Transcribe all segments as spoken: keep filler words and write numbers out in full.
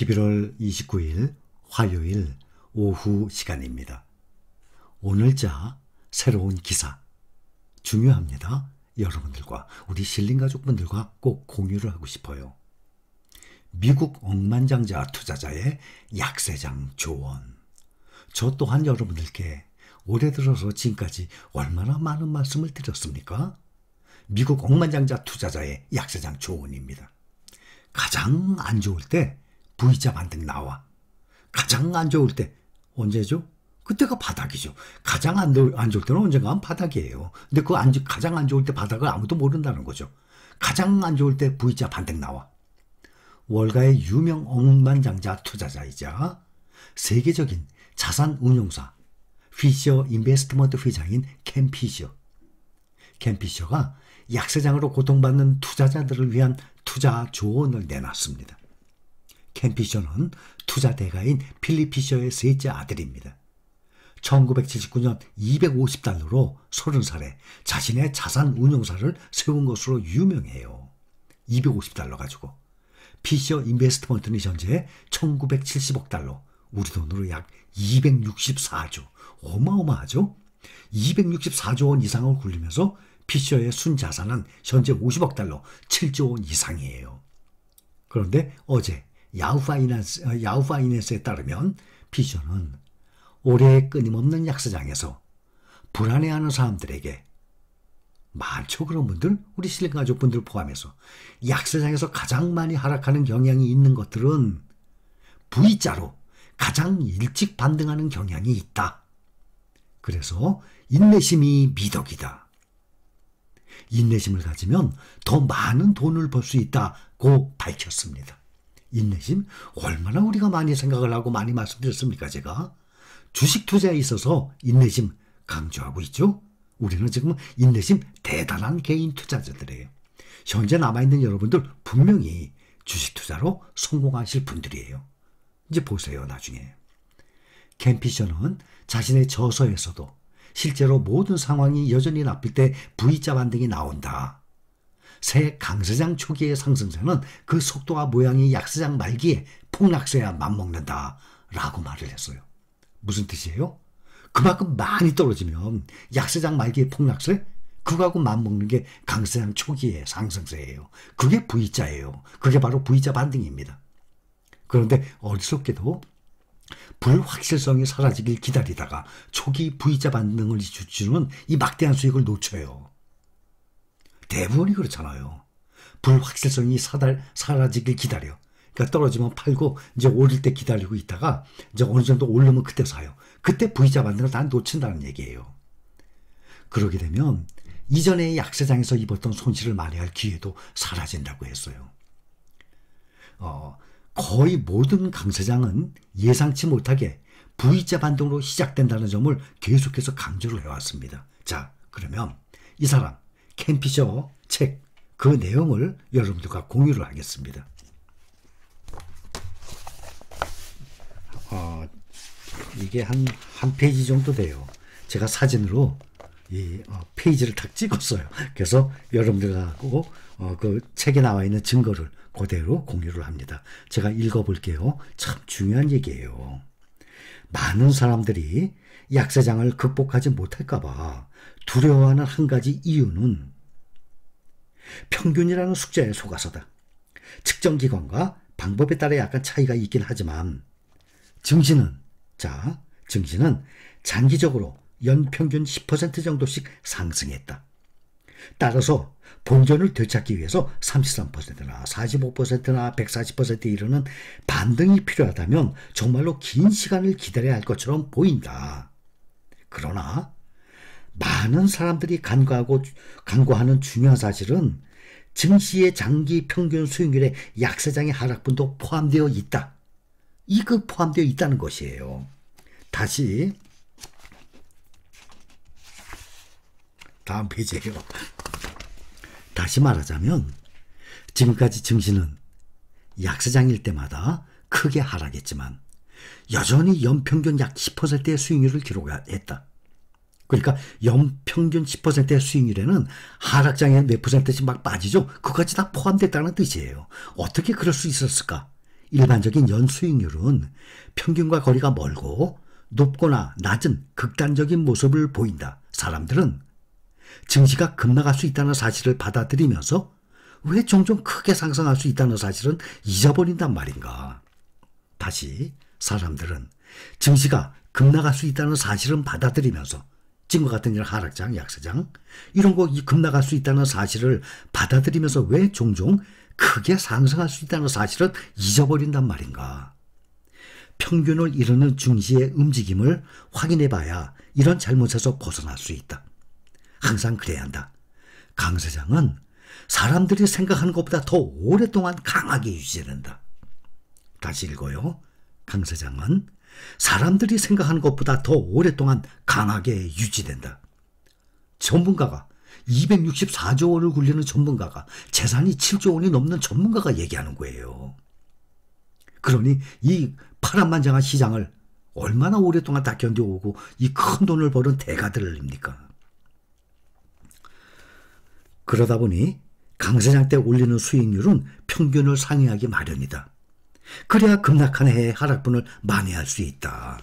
십일월 이십구일 화요일 오후 시간입니다. 오늘자 새로운 기사 중요합니다. 여러분들과 우리 신린 가족분들과 꼭 공유를 하고 싶어요. 미국 억만장자 투자자의 약세장 조언. 저 또한 여러분들께 올해 들어서 지금까지 얼마나 많은 말씀을 드렸습니까? 미국 억만장자 투자자의 약세장 조언입니다. 가장 안 좋을 때 V자 반등 나와. 가장 안 좋을 때 언제죠? 그때가 바닥이죠. 가장 안 좋을 때는 언젠가는 바닥이에요. 근데 그 안, 가장 안 좋을 때 바닥을 아무도 모른다는 거죠. 가장 안 좋을 때 V자 반등 나와. 월가의 유명 억만장자 투자자이자 세계적인 자산운용사 피셔 인베스트먼트 회장인 켄 피셔. 켄 피셔가 약세장으로 고통받는 투자자들을 위한 투자 조언을 내놨습니다. 켄 피셔는 투자 대가인 필립 피셔의 셋째 아들입니다. 천구백칠십구년 이백오십 달러로 서른 살에 자신의 자산 운용사를 세운 것으로 유명해요. 이백오십 달러 가지고. 피셔 인베스트먼트는 현재 천구백칠십억 달러, 우리 돈으로 약 이백육십사조, 어마어마하죠? 이백육십사조 원 이상을 굴리면서 피셔의 순자산은 현재 오십억 달러, 칠조 원 이상이에요. 그런데 어제 야후 파이낸스, 야후 파이낸스에 따르면 피셔는 올해의 끊임없는 약세장에서 불안해하는 사람들에게, 많죠 그런 분들, 우리 신린 가족분들 포함해서 약세장에서 가장 많이 하락하는 경향이 있는 것들은 V자로 가장 일찍 반등하는 경향이 있다. 그래서 인내심이 미덕이다. 인내심을 가지면 더 많은 돈을 벌 수 있다고 밝혔습니다. 인내심, 얼마나 우리가 많이 생각을 하고 많이 말씀드렸습니까? 제가 주식 투자에 있어서 인내심 강조하고 있죠. 우리는 지금 인내심 대단한 개인 투자자들이에요. 현재 남아있는 여러분들 분명히 주식 투자로 성공하실 분들이에요. 이제 보세요, 나중에. 켄 피셔는 자신의 저서에서도 실제로 모든 상황이 여전히 나쁠 때 V자 반등이 나온다. 새 강세장 초기의 상승세는 그 속도와 모양이 약세장 말기에 폭락세야 맞먹는다 라고 말을 했어요. 무슨 뜻이에요? 그만큼 많이 떨어지면 약세장 말기의 폭락세? 그거하고 맞먹는 게 강세장 초기의 상승세예요. 그게 V자예요. 그게 바로 V자 반등입니다. 그런데 어리석게도 불확실성이 사라지길 기다리다가 초기 V자 반등을 주는 이 막대한 수익을 놓쳐요. 대부분이 그렇잖아요. 불확실성이 사달, 사라지길 기다려. 그러니까 떨어지면 팔고 이제 오를 때 기다리고 있다가 이제 어느 정도 오르면 그때 사요. 그때 V자 반등을 다 놓친다는 얘기예요. 그러게 되면 이전에 약세장에서 입었던 손실을 만회할 기회도 사라진다고 했어요. 어, 거의 모든 강세장은 예상치 못하게 V자 반등으로 시작된다는 점을 계속해서 강조를 해왔습니다. 자, 그러면 이 사람 켄 피셔 책 그 내용을 여러분들과 공유를 하겠습니다. 어, 이게 한, 한 페이지 정도 돼요. 제가 사진으로 이 어, 페이지를 탁 찍었어요. 그래서 여러분들하고 어, 그 책에 나와 있는 증거를 그대로 공유를 합니다. 제가 읽어볼게요. 참 중요한 얘기예요. 많은 사람들이 약세장을 극복하지 못할까봐 두려워하는 한 가지 이유는 평균이라는 숫자에 속아서다. 측정기관과 방법에 따라 약간 차이가 있긴 하지만 증시는, 자, 증시는 장기적으로 연평균 십 퍼센트 정도씩 상승했다. 따라서 본전을 되찾기 위해서 삼십삼 퍼센트나 사십오 퍼센트나 백사십 퍼센트에 이르는 반등이 필요하다면 정말로 긴 시간을 기다려야 할 것처럼 보인다. 그러나 많은 사람들이 간과하고 간과하는 중요한 사실은 증시의 장기 평균 수익률에 약세장의 하락분도 포함되어 있다. 이거 포함되어 있다는 것이에요. 다시 다음 페이지에요. 다시 말하자면 지금까지 증시는 약세장일 때마다 크게 하락했지만 여전히 연평균 약 십 퍼센트의 수익률을 기록했다. 그러니까 연평균 십 퍼센트의 수익률에는 하락장에 몇 퍼센트씩 막 빠지죠. 그것까지 다 포함됐다는 뜻이에요. 어떻게 그럴 수 있었을까? 일반적인 연수익률은 평균과 거리가 멀고 높거나 낮은 극단적인 모습을 보인다. 사람들은 증시가 급락할 수 있다는 사실을 받아들이면서 왜 종종 크게 상승할 수 있다는 사실은 잊어버린단 말인가. 다시 사람들은 증시가 급락할 수 있다는 사실은 받아들이면서 지금과 같은 이런 하락장, 약세장 이런 거 급락할 수 있다는 사실을 받아들이면서 왜 종종 크게 상승할 수 있다는 사실은 잊어버린단 말인가. 평균을 이루는 증시의 움직임을 확인해봐야 이런 잘못에서 벗어날 수 있다. 항상 그래야 한다. 강 사장은 사람들이 생각하는 것보다 더 오랫동안 강하게 유지된다. 다시 읽어요. 강 사장은 사람들이 생각하는 것보다 더 오랫동안 강하게 유지된다. 전문가가 이백육십사조 원을 굴리는 전문가가 재산이 칠조 원이 넘는 전문가가 얘기하는 거예요. 그러니 이 파란만장한 시장을 얼마나 오랫동안 다 견뎌오고 이 큰 돈을 버는 대가들입니까? 그러다 보니 강세장 때 올리는 수익률은 평균을 상회하기 마련이다. 그래야 급락한 해의 하락분을 만회할 수 있다.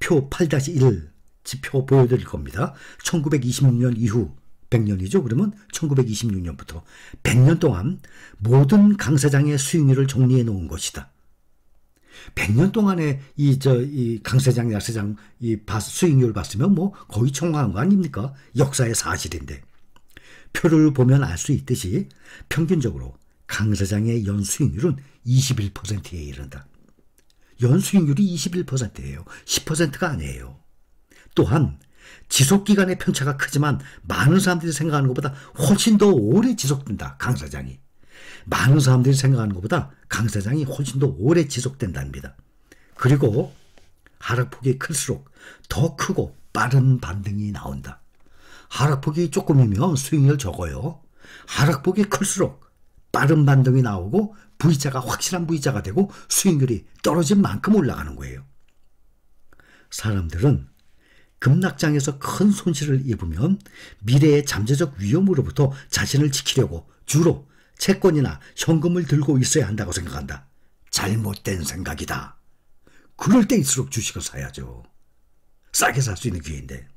표 팔 일 지표 보여드릴 겁니다. 천구백이십육 년 이후 백 년이죠. 그러면 천구백이십육 년부터 백 년 동안 모든 강세장의 수익률을 정리해 놓은 것이다. 백 년 동안의 이, 저, 이 강세장, 약세장 이 수익률 봤으면 뭐 거의 청구한 거 아닙니까? 역사의 사실인데. 표를 보면 알 수 있듯이 평균적으로 강세장의 연수익률은 이십일 퍼센트에 이른다. 연수익률이 이십일 퍼센트예요. 십 퍼센트가 아니에요. 또한 지속기간의 편차가 크지만 많은 사람들이 생각하는 것보다 훨씬 더 오래 지속된다. 강세장이. 많은 사람들이 생각하는 것보다 강세장이 훨씬 더 오래 지속된답니다. 그리고 하락폭이 클수록 더 크고 빠른 반등이 나온다. 하락폭이 조금이면 수익률 적어요. 하락폭이 클수록 빠른 반등이 나오고 V자가 확실한 V자가 되고 수익률이 떨어진 만큼 올라가는 거예요. 사람들은 급락장에서 큰 손실을 입으면 미래의 잠재적 위험으로부터 자신을 지키려고 주로 채권이나 현금을 들고 있어야 한다고 생각한다. 잘못된 생각이다. 그럴 때일수록 주식을 사야죠. 싸게 살 수 있는 기회인데.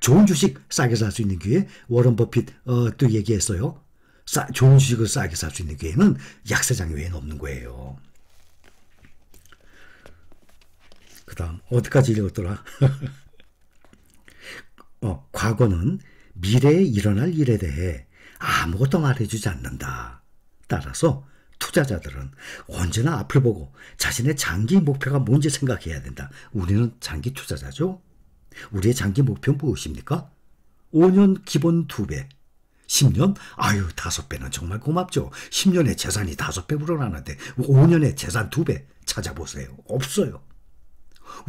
좋은 주식 싸게 살 수 있는 기회. 워런 버핏 어, 또 얘기했어요. 싸, 좋은 주식을 싸게 살 수 있는 기회는 약세장 외에는 없는 거예요. 그 다음 어디까지 읽었더라? 어, 과거는 미래에 일어날 일에 대해 아무것도 말해주지 않는다. 따라서 투자자들은 언제나 앞을 보고 자신의 장기 목표가 뭔지 생각해야 된다. 우리는 장기 투자자죠. 우리의 장기 목표는 무엇입니까? 오 년 기본 두 배, 십 년? 아유, 다섯 배는 정말 고맙죠. 십 년에 재산이 다섯 배 불어나는데 오 년에 재산 두 배 찾아보세요. 없어요.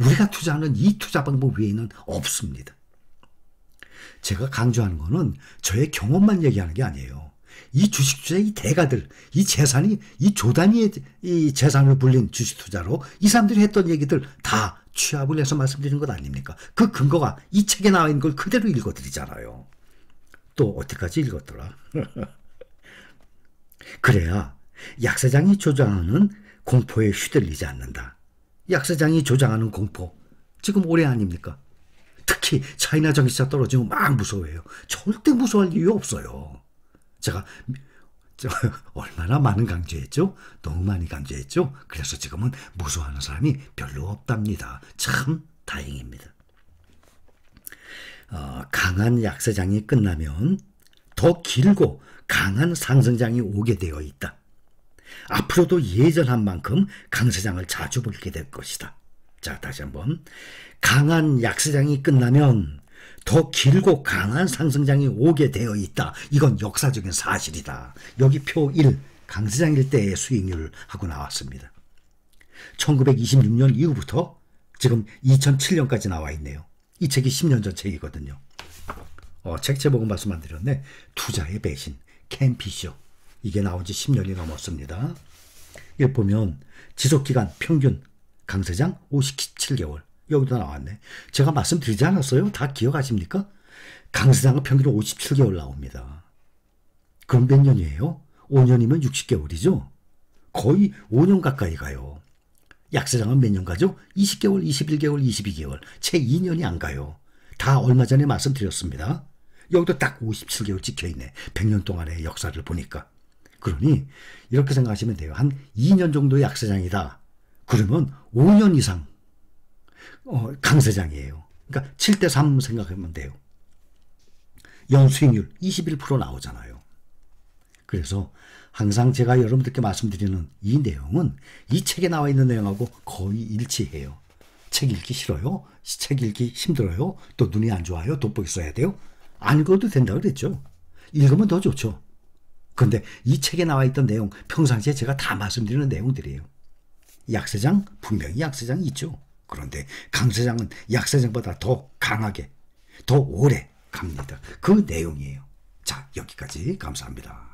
우리가 투자하는 이 투자 방법 외에는 없습니다. 제가 강조하는 거는 저의 경험만 얘기하는 게 아니에요. 이 주식 투자의 이 대가들, 이 재산이, 이 조단위의 이 재산을 불린 주식 투자로 이 사람들이 했던 얘기들 다 취합을 해서 말씀드리는 것 아닙니까? 그 근거가 이 책에 나와 있는 걸 그대로 읽어드리잖아요. 또 어디까지 읽었더라? 그래야 약세장이 조장하는 공포에 휘둘리지 않는다. 약세장이 조장하는 공포. 지금 올해 아닙니까? 특히 차이나 전기차 떨어지면 막 무서워해요. 절대 무서워할 이유 없어요. 제가 얼마나 많은 강조했죠? 너무 많이 강조했죠? 그래서 지금은 무서워하는 사람이 별로 없답니다. 참 다행입니다. 어, 강한 약세장이 끝나면 더 길고 강한 상승장이 오게 되어 있다. 앞으로도 예전한 만큼 강세장을 자주 보게 될 것이다. 자, 다시 한번. 강한 약세장이 끝나면 더 길고 강한 상승장이 오게 되어 있다. 이건 역사적인 사실이다. 여기 표 일, 강세장일 때의 수익률하고 나왔습니다. 천구백이십육 년 이후부터 지금 이천칠 년까지 나와 있네요. 이 책이 십 년 전 책이거든요. 어, 책 제목은 말씀 안 드렸네. 투자의 배신, 켄 피셔. 이게 나온 지 십 년이 넘었습니다. 여기 보면 지속기간 평균 강세장 오십칠 개월. 여기도 나왔네. 제가 말씀드리지 않았어요? 다 기억하십니까? 강세장은 평균 오십칠 개월 나옵니다. 그럼 몇 년이에요? 오 년이면 육십 개월이죠? 거의 오 년 가까이 가요. 약세장은 몇 년 가죠? 이십 개월, 이십일 개월, 이십이 개월. 채 이 년이 안 가요. 다 얼마 전에 말씀드렸습니다. 여기도 딱 오십칠 개월 찍혀있네. 백 년 동안의 역사를 보니까. 그러니 이렇게 생각하시면 돼요. 한 이 년 정도의 약세장이다. 그러면 오 년 이상 어, 강세장이에요. 그러니까 칠 대 삼 생각하면 돼요. 연수익률 이십일 퍼센트 나오잖아요. 그래서 항상 제가 여러분들께 말씀드리는 이 내용은 이 책에 나와 있는 내용하고 거의 일치해요. 책 읽기 싫어요. 책 읽기 힘들어요. 또 눈이 안 좋아요. 돋보기 써야 돼요. 안 읽어도 된다고 그랬죠. 읽으면 더 좋죠. 근데 이 책에 나와 있던 내용, 평상시에 제가 다 말씀드리는 내용들이에요. 약세장, 분명히 약세장이 있죠. 그런데 강세장은 약세장보다 더 강하게, 더 오래 갑니다. 그 내용이에요. 자, 여기까지 감사합니다.